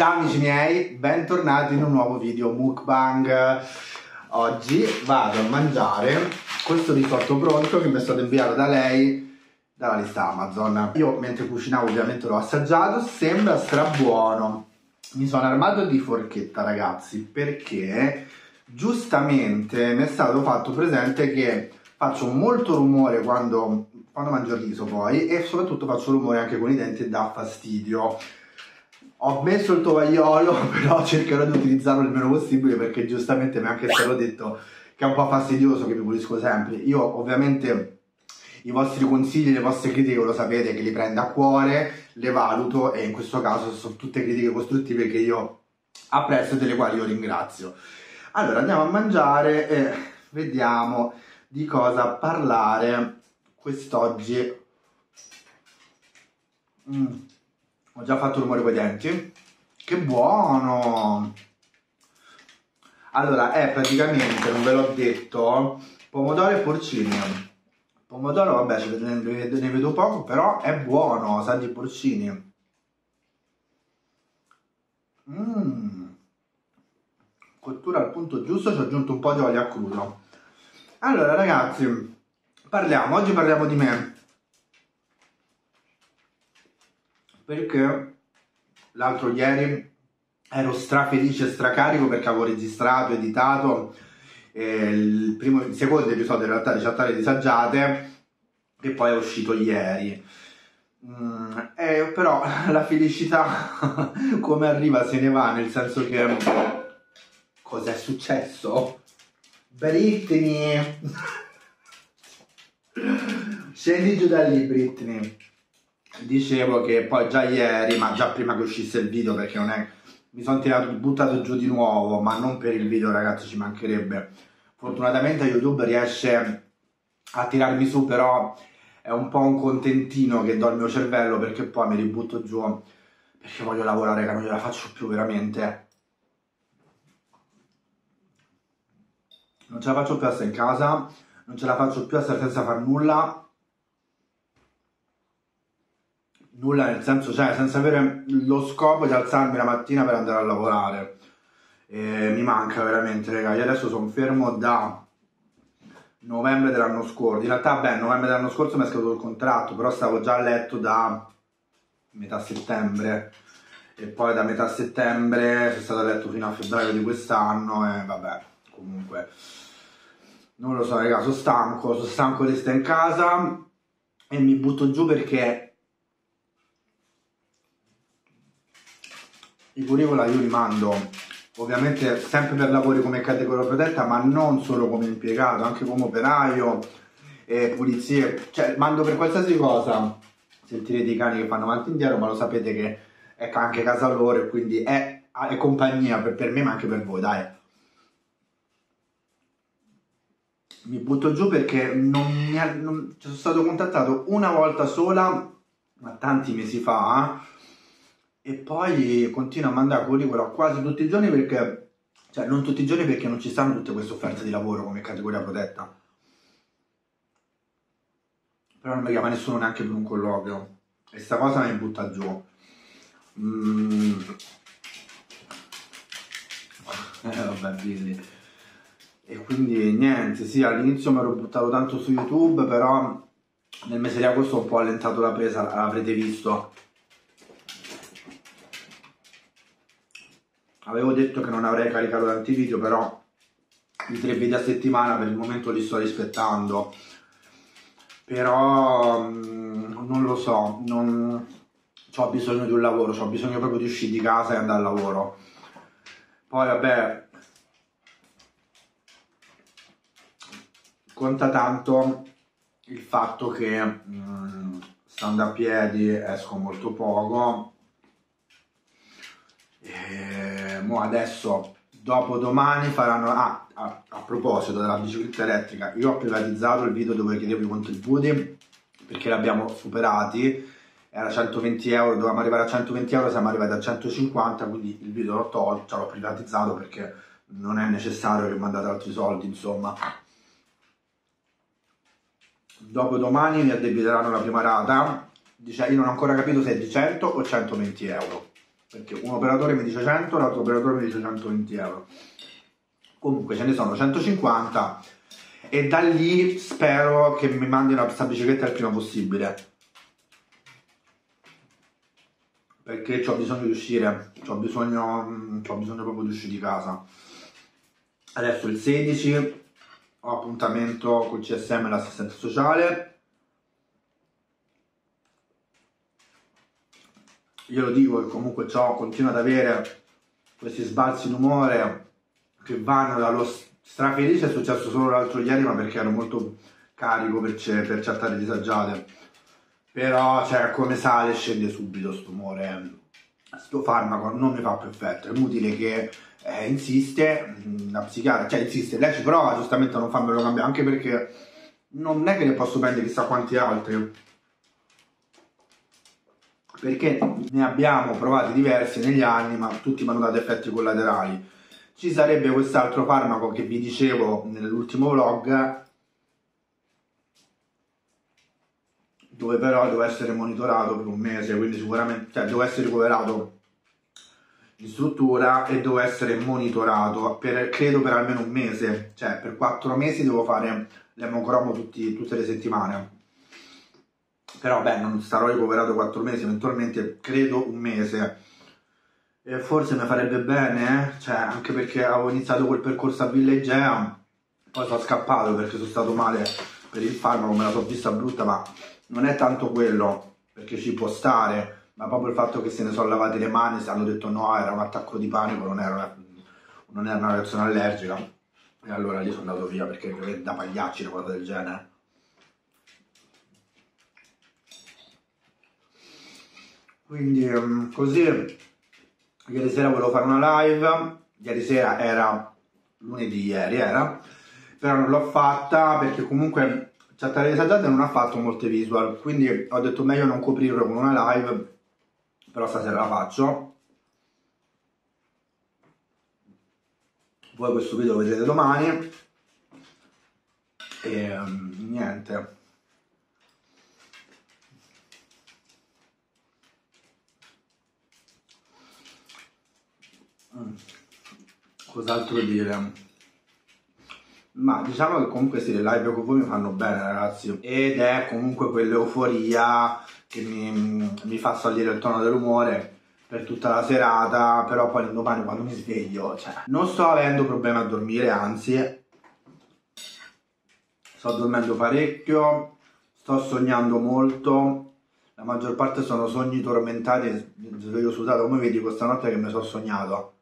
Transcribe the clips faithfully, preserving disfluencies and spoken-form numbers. Ciao amici miei, bentornati in un nuovo video mukbang. Oggi vado a mangiare questo risotto pronto che mi è stato inviato da lei dalla lista Amazon. Io mentre cucinavo ovviamente l'ho assaggiato, sembra strabuono. Mi sono armato di forchetta ragazzi, perché giustamente mi è stato fatto presente che faccio molto rumore quando, quando mangio il riso poi, e soprattutto faccio rumore anche con i denti e dà fastidio. Ho messo il tovagliolo, però cercherò di utilizzarlo il meno possibile, perché giustamente mi è anche stato detto che è un po' fastidioso che mi pulisco sempre. Io ovviamente i vostri consigli, le vostre critiche lo sapete che li prendo a cuore, le valuto, e in questo caso sono tutte critiche costruttive che io apprezzo e delle quali io ringrazio. Allora andiamo a mangiare e vediamo di cosa parlare quest'oggi. Mm. Ho già fatto rumore coi denti. Che buono! Allora, è praticamente, non ve l'ho detto, pomodoro e porcini. Pomodoro, vabbè, ne vedo poco, però è buono, sa di porcini. Mm. Cottura al punto giusto, ci ho aggiunto un po' di olio a crudo. Allora, ragazzi, parliamo, oggi parliamo di me. Perché l'altro ieri ero strafelice e stracarico perché avevo registrato, editato eh, il, primo, il secondo episodio in realtà di Chattare di Saggiate, che poi è uscito ieri. Mm, eh, però la felicità come arriva se ne va, nel senso che... Cos'è successo? Britney! Scendi giù da lì, Britney. Dicevo che poi già ieri, ma già prima che uscisse il video, perché non è... mi sono tirato, buttato giù di nuovo, ma non per il video ragazzi, ci mancherebbe. Fortunatamente YouTube riesce a tirarmi su, però è un po' un contentino che do al mio cervello, perché poi mi ributto giù, perché voglio lavorare, che non gliela faccio più veramente. Non ce la faccio più a stare in casa, non ce la faccio più a stare senza far nulla. Nulla nel senso, cioè, senza avere lo scopo di alzarmi la mattina per andare a lavorare. E mi manca veramente, raga. Io adesso sono fermo da novembre dell'anno scorso. In realtà, beh, novembre dell'anno scorso mi è scaduto il contratto, però stavo già a letto da metà settembre. E poi da metà settembre sono stato a letto fino a febbraio di quest'anno e vabbè, comunque. Non lo so, raga, sono stanco, sono stanco di stare in casa e mi butto giù perché... i curricula io li mando ovviamente sempre per lavori come categoria protetta, ma non solo come impiegato, anche come operaio, eh, pulizie, cioè mando per qualsiasi cosa. Sentirete i cani che fanno avanti e indietro, ma lo sapete che è anche casa loro e quindi è, è compagnia per, per me ma anche per voi, dai. Mi butto giù perché non mi ha, non, sono stato contattato una volta sola, ma tanti mesi fa, eh? E poi continuo a mandare curricula quasi tutti i giorni, perché, cioè non tutti i giorni perché non ci stanno tutte queste offerte di lavoro come categoria protetta. Però non mi chiama nessuno neanche per un colloquio. E sta cosa mi butta giù. Mm. Eh, vabbè, Billy. E quindi niente, sì, all'inizio mi ero buttato tanto su YouTube, però nel mese di agosto ho un po' allentato la presa, l'avrete visto. Avevo detto che non avrei caricato tanti video, però i tre video a settimana per il momento li sto rispettando. Però non lo so, non... ho bisogno di un lavoro, ho bisogno proprio di uscire di casa e andare al lavoro. Poi vabbè, conta tanto il fatto che mh, stando a piedi esco molto poco. E mo adesso dopodomani faranno ah, a, a proposito della bicicletta elettrica, io ho privatizzato il video dove chiedevo i contributi, perché li abbiamo superati, era centoventi euro, dovevamo arrivare a centoventi euro, siamo arrivati a centocinquanta, quindi il video l'ho tolto, l'ho privatizzato perché non è necessario che mandate altri soldi, insomma. Dopodomani mi addebiteranno la prima rata, dice, io non ho ancora capito se è di cento o centoventi euro. perché un operatore mi dice cento, l'altro operatore mi dice centoventi euro. Comunque ce ne sono centocinquanta e da lì spero che mi mandino questa bicicletta il prima possibile, perché ho bisogno di uscire, ho bisogno, ho bisogno proprio di uscire di casa. Adesso il sedici ho appuntamento col C S M e l'assistenza sociale. Glielo dico che comunque ho, continuo ad avere questi sbalzi d'umore che vanno dallo strafelice, è successo solo l'altro ieri, ma perché ero molto carico per, per Chattare di Saggiate. Però, cioè, come sale scende subito sto umore, sto farmaco non mi fa più effetto, è inutile che eh, insiste, la psichiatra, cioè insiste, lei ci prova giustamente a non farmelo cambiare, anche perché non è che ne posso prendere chissà quanti altri, perché ne abbiamo provati diversi negli anni, ma tutti mi hanno dato effetti collaterali. Ci sarebbe quest'altro farmaco che vi dicevo nell'ultimo vlog, dove però devo essere monitorato per un mese, quindi sicuramente, cioè, devo essere ricoverato in struttura e devo essere monitorato, per, credo per almeno un mese, cioè per quattro mesi devo fare l'emocromo tutte le settimane. Però beh, non sarò ricoverato quattro mesi, eventualmente credo un mese. E forse mi farebbe bene, eh? Cioè, anche perché avevo iniziato quel percorso a Villegea, poi sono scappato perché sono stato male per il farmaco, me la sono vista brutta, ma non è tanto quello, perché ci può stare, ma proprio il fatto che se ne sono lavate le mani, si hanno detto no, era un attacco di panico, non era una, non era una reazione allergica, e allora lì sono andato via, perché da pagliacci una cosa del genere. Quindi così, ieri sera volevo fare una live, ieri sera era lunedì, ieri era, però non l'ho fatta perché comunque Chattare di Saggiate non ha fatto molte visual, quindi ho detto meglio non coprirlo con una live, però stasera la faccio. Voi questo video lo vedrete domani. E niente. Cos'altro dire? Ma diciamo che comunque sì, le live con voi mi fanno bene, ragazzi, ed è comunque quell'euforia che mi, mi fa salire il tono dell'umore per tutta la serata, però poi l'indomani quando mi sveglio, cioè, non sto avendo problemi a dormire, anzi sto dormendo parecchio, sto sognando molto, la maggior parte sono sogni tormentati, sveglio sudato, come vedi questa notte che mi sono sognato.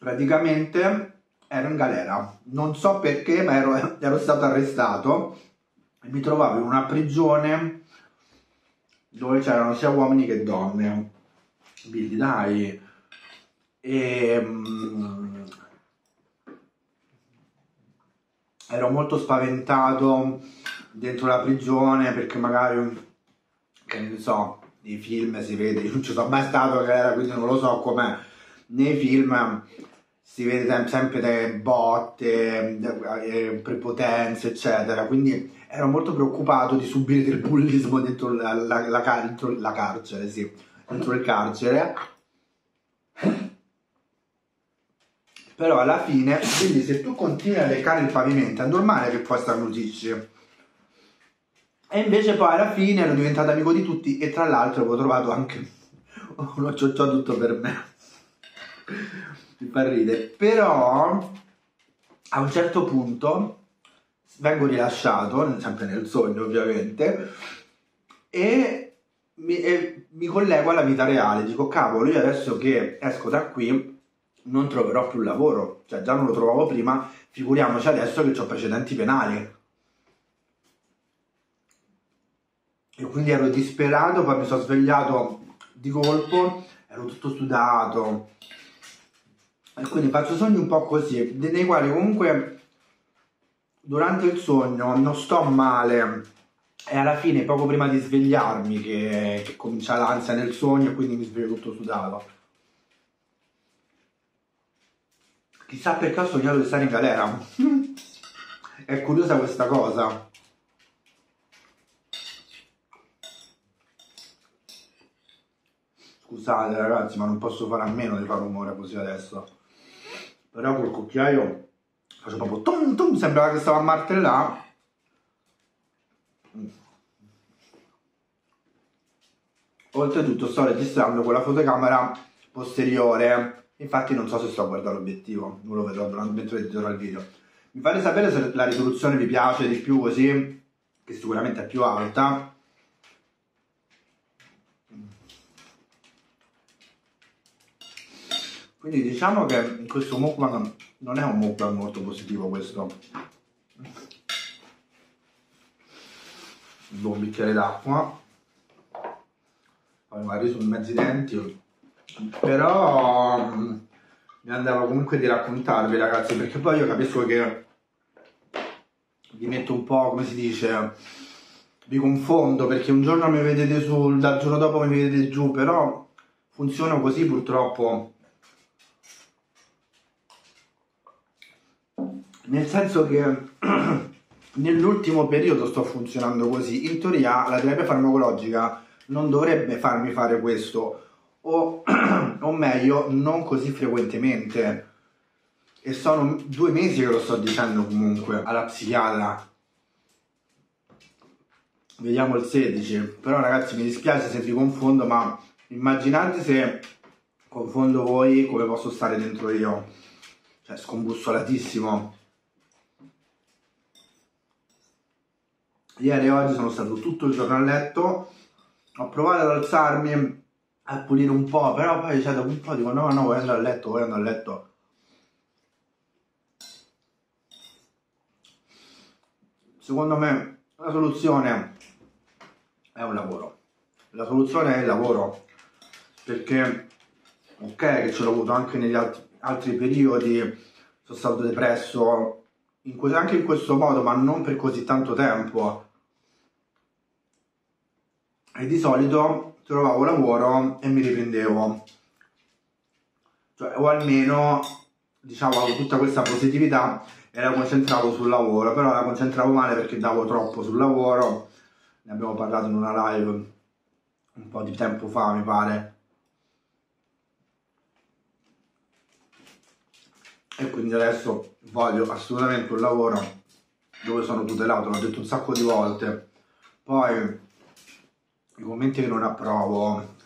Praticamente ero in galera, non so perché, ma ero, ero stato arrestato e mi trovavo in una prigione dove c'erano sia uomini che donne. Billy, dai! E, um, ero molto spaventato dentro la prigione perché magari, che ne so, nei film si vede, io non ci sono mai stato in galera, quindi non lo so com'è. Nei film si vede sempre delle botte, prepotenze, eccetera, quindi ero molto preoccupato di subire del bullismo dentro la, la, la, dentro la carcere, sì, dentro il carcere. Però alla fine, quindi se tu continui a leccare il pavimento, è normale che poi starnutisci. E invece poi alla fine ero diventato amico di tutti e tra l'altro avevo trovato anche uno ciocciò tutto per me. Mi fa ridere, però a un certo punto vengo rilasciato, sempre nel sogno ovviamente, e mi, e mi collego alla vita reale, dico cavolo, io adesso che esco da qui non troverò più lavoro, cioè già non lo trovavo prima, figuriamoci adesso che ho precedenti penali. E quindi ero disperato, poi mi sono svegliato di colpo, ero tutto sudato. E quindi faccio sogni un po' così, nei quali comunque durante il sogno non sto male e alla fine poco prima di svegliarmi che, che comincia l'ansia nel sogno e quindi mi sveglio tutto sudato. Chissà perché ho sognato di stare in galera. È curiosa questa cosa. Scusate ragazzi, ma non posso fare a meno di fare rumore così adesso. Però col cucchiaio faccio proprio tum tum, sembrava che stava a martellare. Oltretutto sto registrando con la fotocamera posteriore, infatti non so se sto a guardare l'obiettivo, non lo vedrò mentre editerò il video. Mi fate sapere se la risoluzione vi piace di più così, che sicuramente è più alta. Quindi diciamo che questo mukbang non è un mukbang molto positivo questo. Un buon bicchiere d'acqua, poi magari sui mezzi denti. Però mi andava comunque di raccontarvi ragazzi, perché poi io capisco che vi metto un po', come si dice, vi confondo, perché un giorno mi vedete su, dal giorno dopo mi vedete giù, però funziona così purtroppo. Nel senso che nell'ultimo periodo sto funzionando così. In teoria la terapia farmacologica non dovrebbe farmi fare questo, o, o meglio, non così frequentemente. E sono due mesi che lo sto dicendo comunque alla psichiatra. Vediamo il sedici. Però ragazzi, mi dispiace se vi confondo, ma immaginate se confondo voi come posso stare dentro io. Cioè, scombussolatissimo. Ieri e oggi sono stato tutto il giorno a letto, ho provato ad alzarmi, a pulire un po', però poi cioè, dopo un po' dico no, no, voglio andare a letto, voglio andare a letto. Secondo me la soluzione è un lavoro, la soluzione è il lavoro, perché ok che ce l'ho avuto anche negli alt altri periodi, sono stato depresso, In anche in questo modo, ma non per così tanto tempo, e di solito trovavo lavoro e mi riprendevo, cioè, o almeno diciamo tutta questa positività e la concentravo sul lavoro, però la concentravo male perché davo troppo sul lavoro. Ne abbiamo parlato in una live un po' di tempo fa, mi pare, e quindi adesso voglio assolutamente un lavoro dove sono tutelato, l'ho detto un sacco di volte. Poi i commenti che non approvo,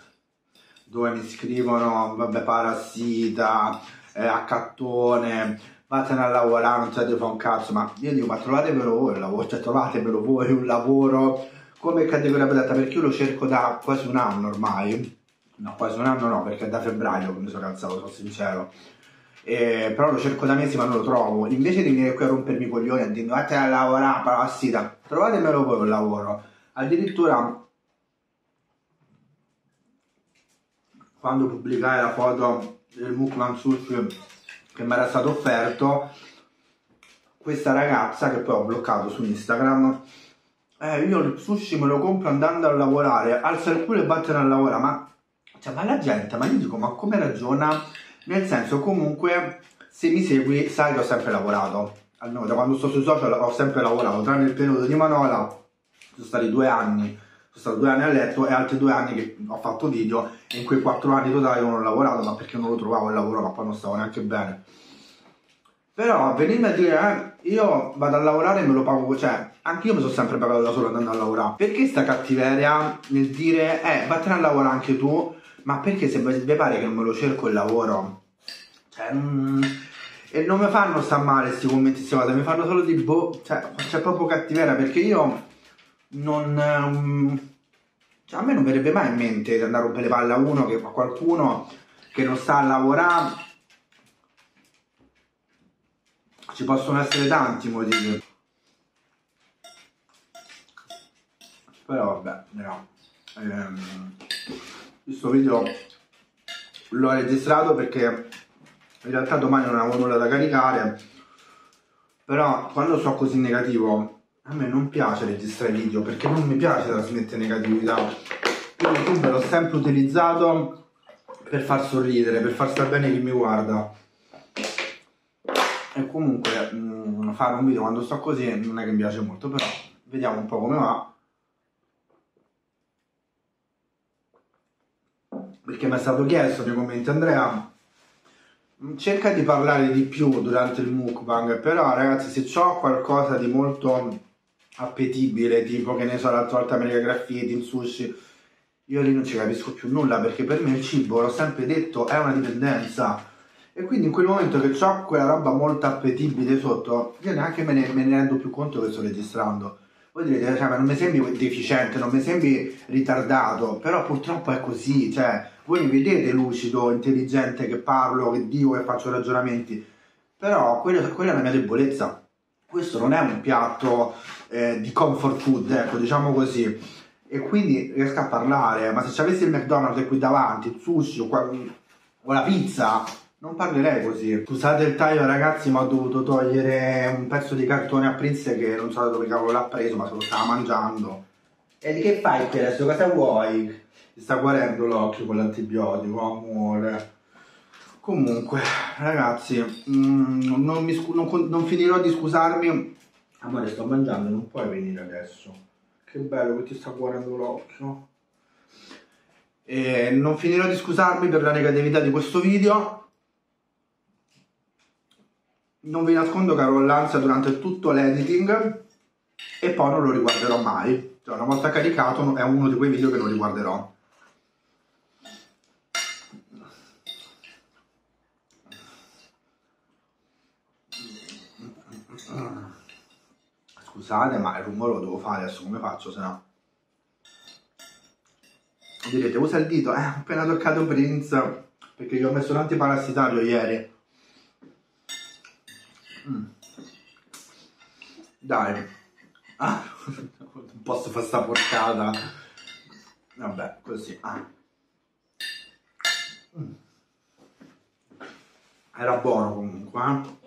dove mi scrivono vabbè parassita, eh, accattone, vattene a lavorare, non c'è di fare un cazzo, ma io dico ma trovatevelo voi un lavoro, cioè trovatevelo voi un lavoro come categoria pedata, perché io lo cerco da quasi un anno ormai, no quasi un anno no, perché è da febbraio che mi sono alzato, sono sincero. Eh, però lo cerco da mesi ma non lo trovo. Invece di venire qui a rompermi i coglioni a dire andate a lavorare, parassita, trovatemelo voi un lavoro. Addirittura quando pubblicai la foto del mukbang sushi che mi era stato offerto, questa ragazza che poi ho bloccato su Instagram, eh, io il sushi me lo compro andando a lavorare, alza il culo e vattene a lavorare. Ma, cioè, ma la gente, ma io dico ma come ragiona? Nel senso, comunque, se mi segui sai che ho sempre lavorato. Allora, da quando sto sui social ho sempre lavorato, tranne il periodo di Manola, sono stati due anni, sono stato due anni a letto e altri due anni che ho fatto video, e in quei quattro anni totali non ho lavorato, ma perché non lo trovavo il lavoro, ma poi non stavo neanche bene. Però venirmi a dire, eh, io vado a lavorare e me lo pago, cioè, anche io mi sono sempre pagato da solo andando a lavorare. Perché sta cattiveria nel dire, eh, vattene a lavorare anche tu? Ma perché se vi pare che non me lo cerco il lavoro? Cioè, mm, e non mi fanno sta male questi commenti, queste cose, mi fanno solo di boh, cioè, c'è proprio cattiveria, perché io non... Um, cioè, a me non verrebbe mai in mente di andare a rompere le palle a uno, che, a qualcuno che non sta a lavorare. Ci possono essere tanti motivi. Però vabbè, no. Ehm... Questo video l'ho registrato perché in realtà domani non avevo nulla da caricare, però quando so così negativo a me non piace registrare video, perché non mi piace trasmettere negatività. Io YouTube l'ho sempre utilizzato per far sorridere, per far star bene chi mi guarda, e comunque mh, fare un video quando sto così non è che mi piace molto, però vediamo un po' come va. perché mi è stato chiesto nei commenti: Andrea, cerca di parlare di più durante il mukbang, però ragazzi, se c'ho qualcosa di molto appetibile, tipo che ne so, l'altra volta me le graffiti in sushi, io lì non ci capisco più nulla, perché per me il cibo, l'ho sempre detto, è una dipendenza. E quindi in quel momento che ho quella roba molto appetibile sotto, io neanche me ne, me ne rendo più conto che sto registrando. Voi direte, cioè, ma non mi sembri deficiente, non mi sembri ritardato, però purtroppo è così, cioè, voi mi vedete lucido, intelligente, che parlo, che dico, che faccio ragionamenti, però quello, quella è la mia debolezza. Questo non è un piatto eh, di comfort food, ecco, diciamo così. E quindi riesco a parlare, ma se ci avessi il McDonald's qui davanti, il sushi o, qua, o la pizza... non parlerei così. Scusate il taglio ragazzi, ma ho dovuto togliere un pezzo di cartone a Prince che non so dove cavolo l'ha preso, ma se lo stava mangiando. E di che fai qui adesso? Cosa vuoi? Mi sta guarendo l'occhio con l'antibiotico, amore. Comunque, ragazzi, mh, non, mi non, non finirò di scusarmi. Amore, sto mangiando, non puoi venire adesso. Che bello che ti sta guarendo l'occhio. E non finirò di scusarmi per la negatività di questo video. Non vi nascondo che ero l'ansia durante tutto l'editing e poi non lo riguarderò mai. Cioè, una volta caricato è uno di quei video che non riguarderò. Scusate, ma il rumore lo devo fare adesso, come faccio se no? Direte, usa il dito, eh, ho appena toccato Prince perché gli ho messo l'antiparassitario ieri. Mm. Dai, ah, non posso fare sta porcata. Vabbè, così ah. mm. Era buono comunque, eh?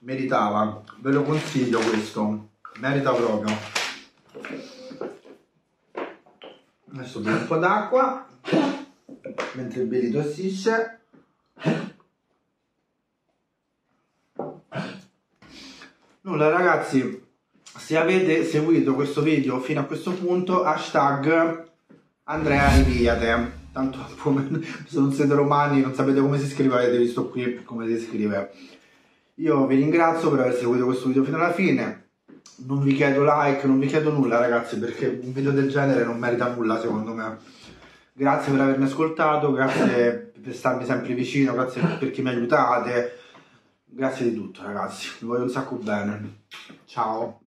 Meritava, ve lo consiglio questo. Merita proprio. Adesso bevo un po' d'acqua mentre il Billy tossisce. Nulla ragazzi, se avete seguito questo video fino a questo punto, hashtag Andrea ripigliate. Tanto come se non siete romani non sapete come si scrive, avete visto qui come si scrive. Io vi ringrazio per aver seguito questo video fino alla fine. Non vi chiedo like, non vi chiedo nulla ragazzi, perché un video del genere non merita nulla secondo me. Grazie per avermi ascoltato, grazie per starmi sempre vicino, grazie perché mi aiutate. Grazie di tutto ragazzi, vi voglio un sacco bene, ciao!